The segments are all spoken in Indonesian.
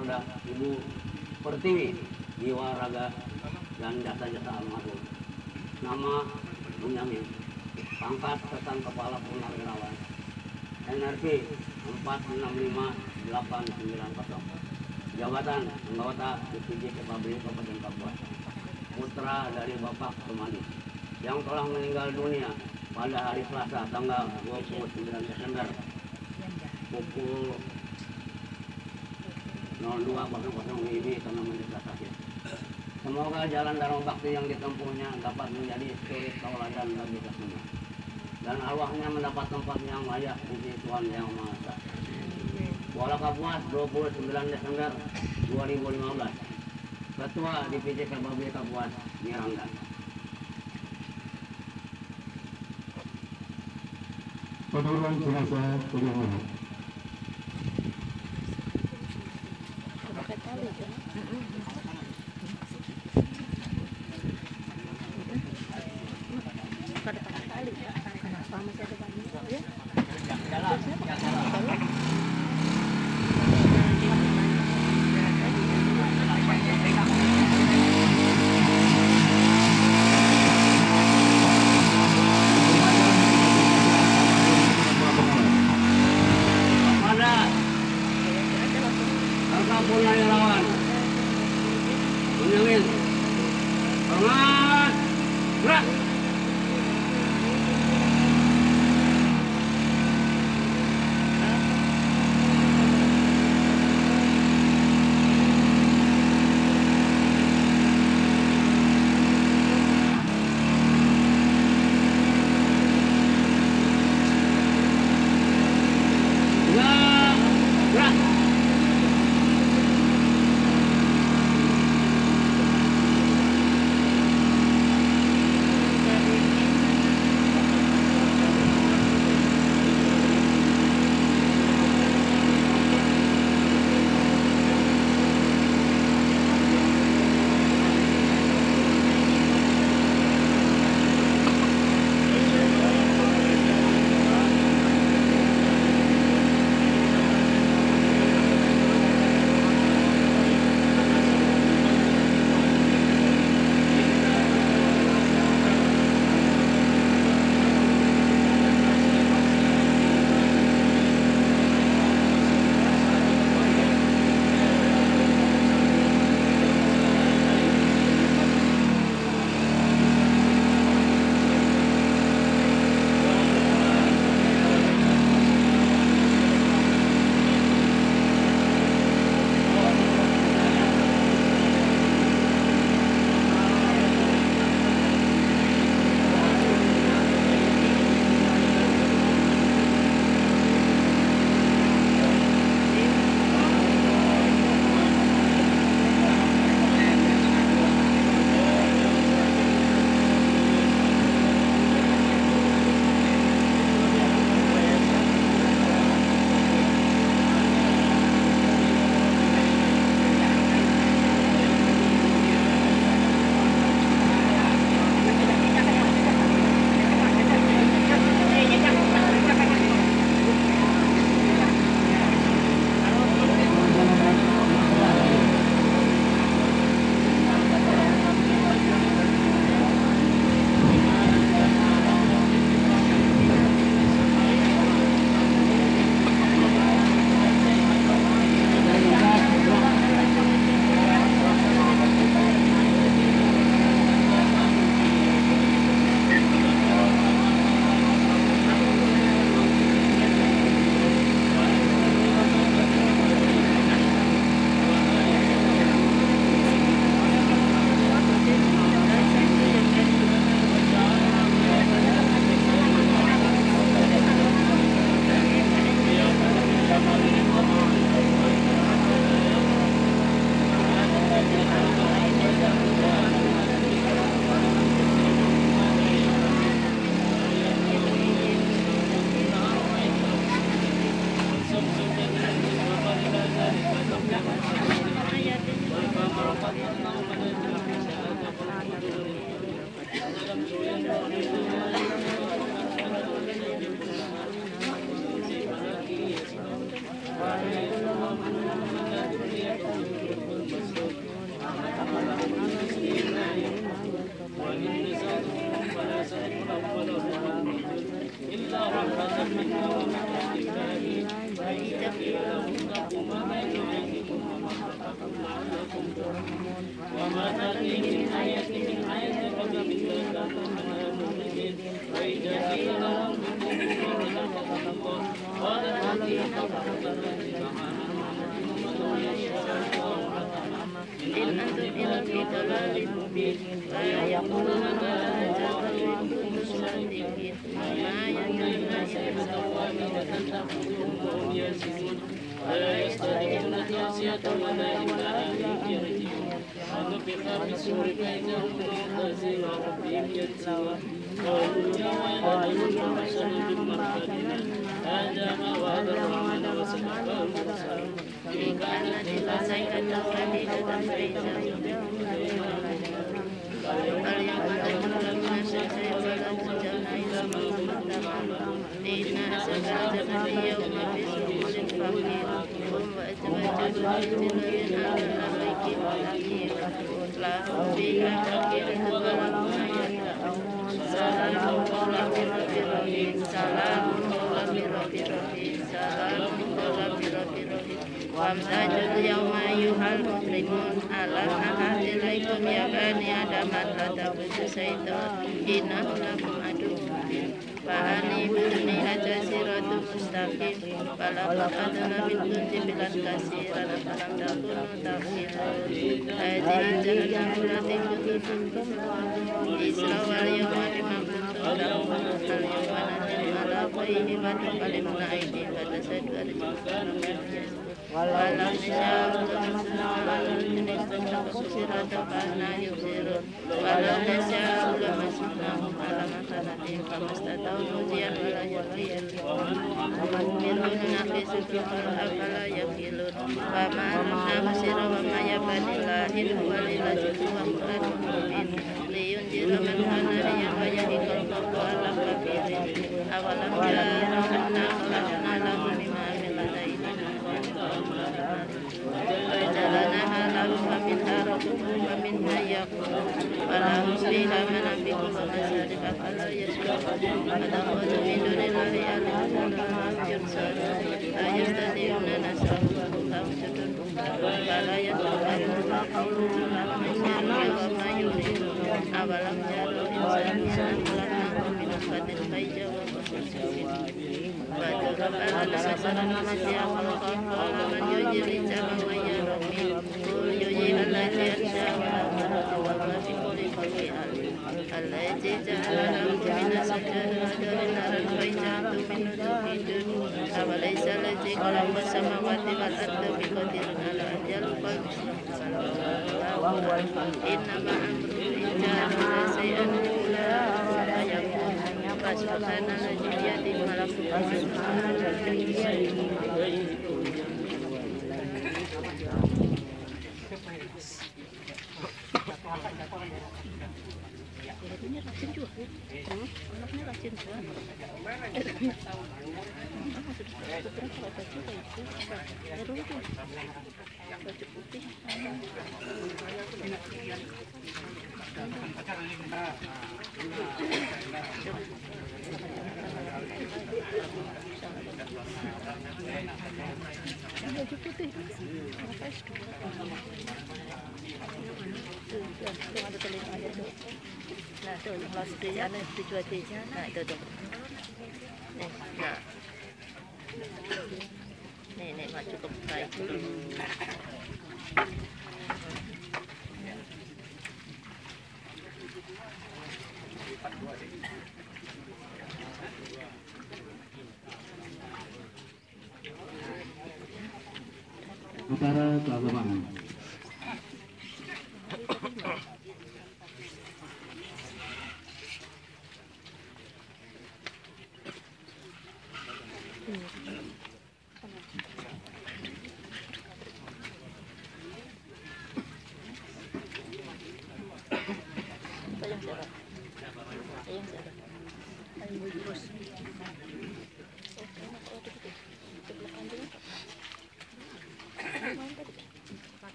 ada Ibu Pertiwi, jiwa raga dan jasa-jasa almarhum. Nama Bunyamin, pangkat Setan Kepala Purnawirawan, NRP 465890, jabatan anggota DPC Pepabri Kabupaten Kapuas, putra dari Bapak Kemani yang telah meninggal dunia pada hari Selasa tanggal 29 Desember pukul 02.00 WIB karena mendesak sakit. Semoga jalan dharma bakti yang ditempuhnya dapat menjadi spirit tauladan bagi kita semua dan arwahnya mendapat tempat yang layak di Tuhan Yang Maha Esa. Kuala Kapuas 29 Desember 2015. Ketua DPC Pepabri Kapuas Miranggan. Penurunan jenazah penurunan.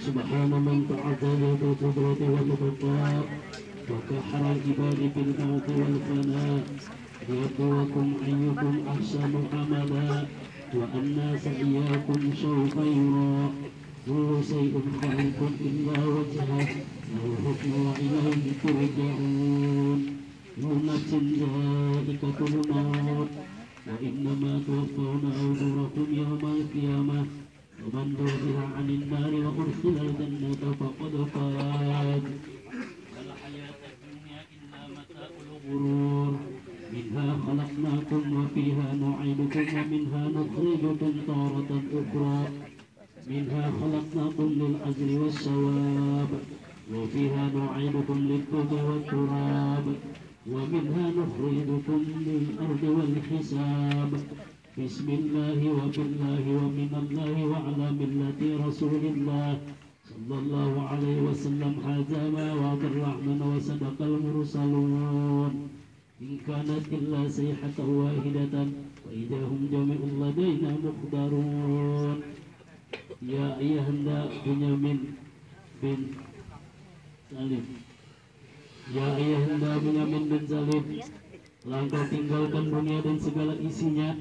Subhana man ta'ala wa ta'ala wa ta'ala وفتح الجبال بالموت والفناء ليبلوكم أيكم أحسن عملا وأن سعياكم سوف يرى كل شيء خلقكم إلا وجهه له الحكم وإليه ترجعون يوم نفس ذائقة الموت وإنما توفون أجوركم يوم القيامة ومن زحزح عن النار وأدخل الجنة فقد فاز والحياة الدنيا إلا متاع الغرور منها خلقناكم وفيها نعيدكم ومنها نخرجكم تارة أخرى منها خلقناكم للأجر والثواب وفيها نعيدكم للكفر والتراب ومنها نخرجكم للأرض والحساب بسم الله وبالله ومن الله وعلى ملة رسول الله صلى الله عليه وسلم هذا ما وعد الرحمن وصدق المرسلون إن كانت إلا صيحة واحدة وإذا هم جميع لدينا مقدرون يا أيها بنيامين بن سالم يا أيها بنيامين بن سالم langkah tinggalkan dunia dan segala isinya.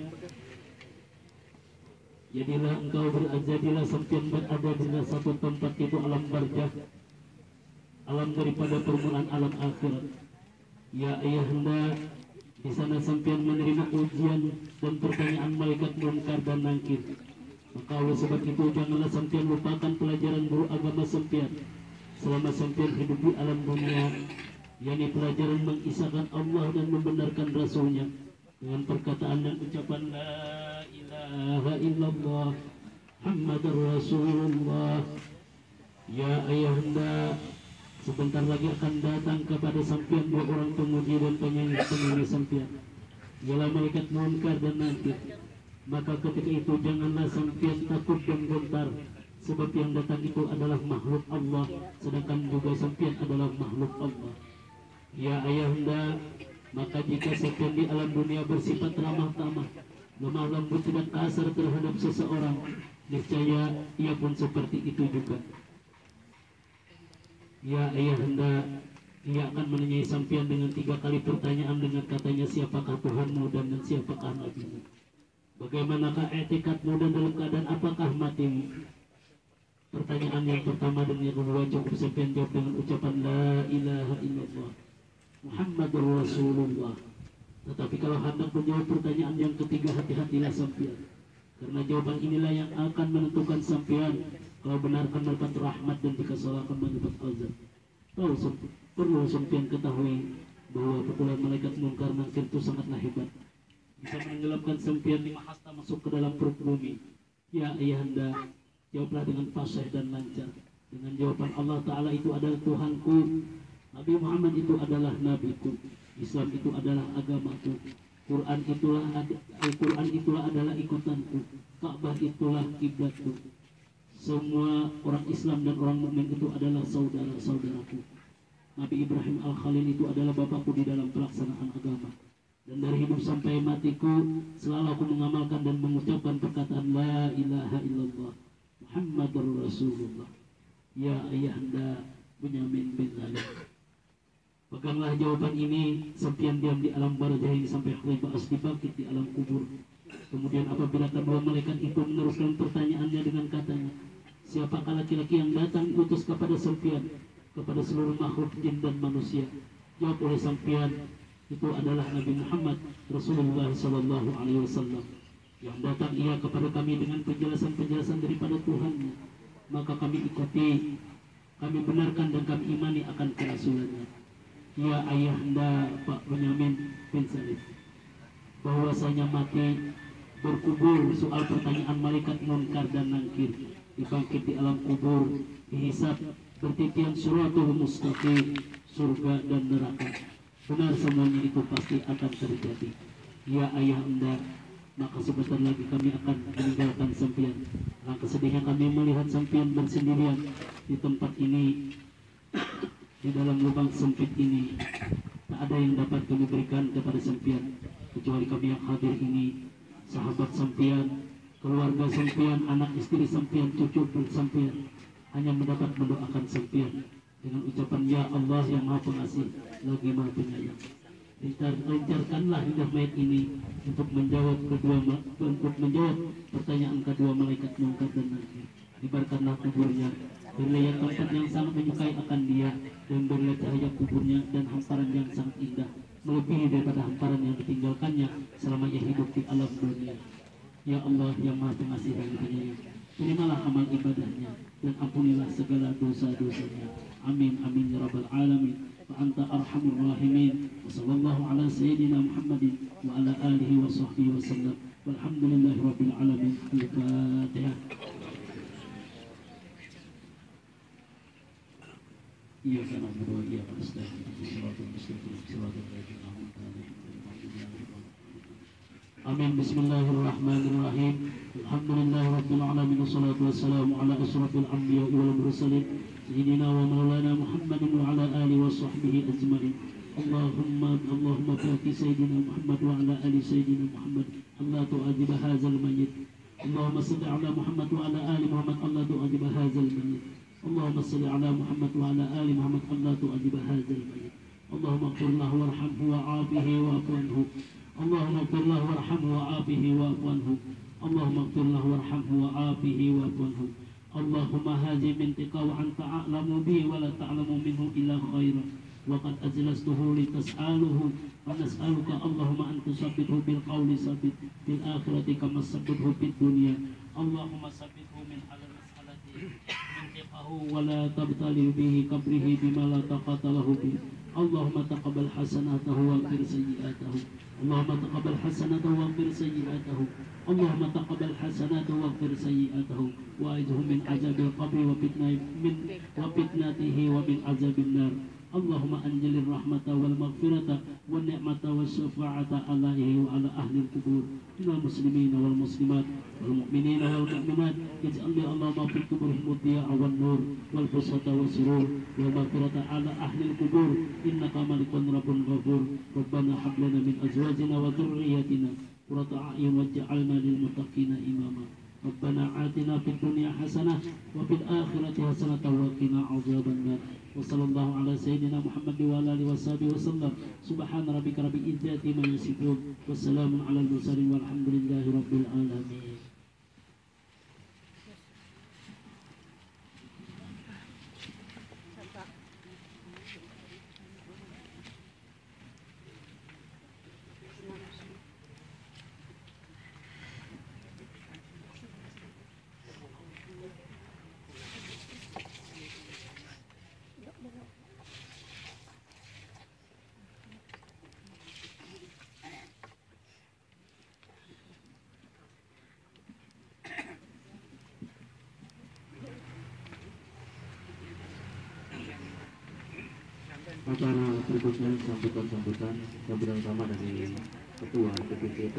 Jadilah engkau jadilah sepian berada di satu tempat itu alam barzakh, alam daripada permulaan alam akhirat. Ya ayahanda, di sana sepian menerima ujian dan pertanyaan malaikat munkar dan nakir. Maka oleh sebab itu janganlah sepian lupakan pelajaran guru agama sepian selama sepian hidup di alam dunia, yakni pelajaran mengisahkan Allah dan membenarkan Rasulnya dengan perkataan dan ucapan la ilaha illallah Muhammadur Rasulullah. Ya ayahanda, sebentar lagi akan datang kepada sampian dua orang pemuji dan penyanyi sampian, ialah malaikat munkar dan nakir. Maka ketika itu janganlah sampian takut dan gentar, sebab yang datang itu adalah makhluk Allah, sedangkan juga sampian adalah makhluk Allah. Ya ayahanda, maka jika sampian di alam dunia bersifat ramah-tamah, lemah lembut dan kasar terhadap seseorang, niscaya ia pun seperti itu juga. Ya ayahanda, ia akan menanyai sampian dengan 3 kali pertanyaan dengan katanya, siapakah Tuhanmu dan siapakah Nabi-Mu? Bagaimanakah etikatmu dan dalam keadaan apakah matimu? Pertanyaan yang pertama dan yang kedua cukup sampian jawab dengan ucapan la ilaha illallah Muhammadur Rasulullah. Tetapi kalau hendak menjawab pertanyaan yang ketiga, hati-hatilah sampian, karena jawaban inilah yang akan menentukan sampian kalau benar akan mendapat rahmat dan jika salah akan mendapat azab. Perlu sampian ketahui bahwa pukulan malaikat munkar nakir itu sangatlah hebat, bisa menenggelamkan sampian 5 hasta masuk ke dalam perut bumi. Ya ayahanda, jawablah dengan fasih dan lancar dengan jawaban Allah Ta'ala itu adalah Tuhanku, Nabi Muhammad itu adalah nabiku, Islam itu adalah agamaku, Al-Quran itulah adalah ikutanku, Ka'bah itulah kiblatku. Semua orang Islam dan orang mukmin itu adalah saudara-saudaraku. Nabi Ibrahim Al-Khalil itu adalah bapakku di dalam pelaksanaan agama. Dan dari hidup sampai matiku selalu aku mengamalkan dan mengucapkan perkataan la ilaha illallah Muhammadur Rasulullah. Ya ayahanda Bunyamin bin Zalim, peganglah jawaban ini. Sampian diam di alam barzakh ini sampai hari ba'ats dibangkit di alam kubur. Kemudian apabila kedua malaikat itu meneruskan pertanyaannya dengan katanya, siapakah laki-laki yang datang diutus kepada sampian, kepada seluruh makhluk jin dan manusia? Jawab oleh sampian, itu adalah Nabi Muhammad Rasulullah Sallallahu Alaihi Wasallam, yang datang ia kepada kami dengan penjelasan-penjelasan daripada Tuhannya. Maka kami ikuti, kami benarkan dan kami imani akan kerasulannya. Ya ayahanda Pak Bunyamin bin Salim, bahwasanya mati berkubur soal pertanyaan malaikat munkar dan nakir, dibangkit di alam kubur, dihisab bertitian suratul mustaqim, surga dan neraka. Benar semuanya itu pasti akan terjadi. Ya ayahanda, maka sebentar lagi kami akan meninggalkan sampian. Langkah sedihnya kami melihat sampian bersendirian di tempat ini. Di dalam lubang sempit ini tak ada yang dapat kami berikan kepada sampian kecuali kami yang hadir ini, sahabat sampian, keluarga sampian, anak istri sampian, cucu sampian, hanya mendapat mendoakan sampian. dengan ucapan ya Allah yang maha pengasih lagi maha penyayang. Lancarkanlah hidup mayat ini untuk menjawab pertanyaan kedua malaikat mungkar dan nakir. Ibarkanlah kuburnya, berilah tempat yang sangat menyukai akan dia, dan berilah cahaya kuburnya dan hamparan yang sangat indah, melebihi daripada hamparan yang ditinggalkannya selama ia hidup di alam dunia. Ya Allah yang maha pengasih dan penyayang, terimalah amal ibadahnya dan ampunilah segala dosa-dosanya. Amin, amin ya rabbal alamin. Wa anta arhamur rahimin. Wa sallallahu ala sayyidina Muhammadin wa ala alihi wa sahbihi wa sallam. Walhamdulillahi rabbil alamin. Al-Fatihah. Ya kana wa ya astaghfiru bismillahir rahmanir rahim. Amin. Bismillahirrahmanirrahim. Alhamdulillahirabbil alamin wassalatu wassalamu ala asyrafil anbiya'i wal mursalin sayyidina wa maulana Muhammadin wa ala alihi washabbihi ajmain. Allahumma barik sayyidina Muhammad wa ala ali sayyidina Muhammad. Allah tu'ajib hadzal mayyit. Allahumma salli ala Muhammad wa ala ali Muhammad. Allah tu'ajib hadzal mayyit. Allahumma salli ala Muhammad wa ala ali Muhammad. Allah tu'ajib hadzal mayyit. Allahumma qur lahu warhamhu wa'afihi wa'afanhu. Allahumma qur lahu warhamhu wa'afihi wa'afanhu. Allahumma qur lahu warhamhu wa'afihi wa'afanhu. Allahumma haji min tiqa wa anta a'lamu bihi wa la ta'lamu minhu illa khairan. Wa qad ajlastuhu li tas'aluhu wa nas'aluka Allahumma an tusabbithu bil qawli sabit fil akhirati kama sabbithu fid dunya. Allahumma sabbithu min halal mas'alati min tiqahu wa la tabtali bihi qabrihi bima la taqata lahu bihi. Allahumma taqabbal hasanatahu wa qir sayyi'atahu. Allahumma taqabbal hasanatahu wa qir sayyi'atahu. Allahumma taqabbal hasanatahu wa qir sayyi'atahu. Wa ajhu min azabil qabri wa fitnatihi wa min azabin nar. Allahumma anjilir rahmata wal maghfirata wal ni'mata wal syafa'ata alaihi wa ala ahli al-kubur minal muslimina wal muslimat wal mu'minina wal mu'minat. Ij'alli Allahumma fi kuburihim diya'a wan nur wal fusata wa surur wal maghfirata ala ahli al-kubur innaka malikun rabbun ghafur. Rabbana hablana min azwajina wa dhurriyyatina qurrata a'yun waj'alna lil muttaqina imama. Rabbana atina fid dunya hasanah wa fil akhirati hasanah wa qina adzaban nar. Wassallallahu ala sayyidina Muhammad wa ala alihi washabihi wasallam. Subhana rabbika rabbil izzati amma yasifun. Wassalamun ala al-mursalin walhamdulillahi rabbil alamin. Acara berikutnya sambutan-sambutan sambutan sama dari Ketua DPC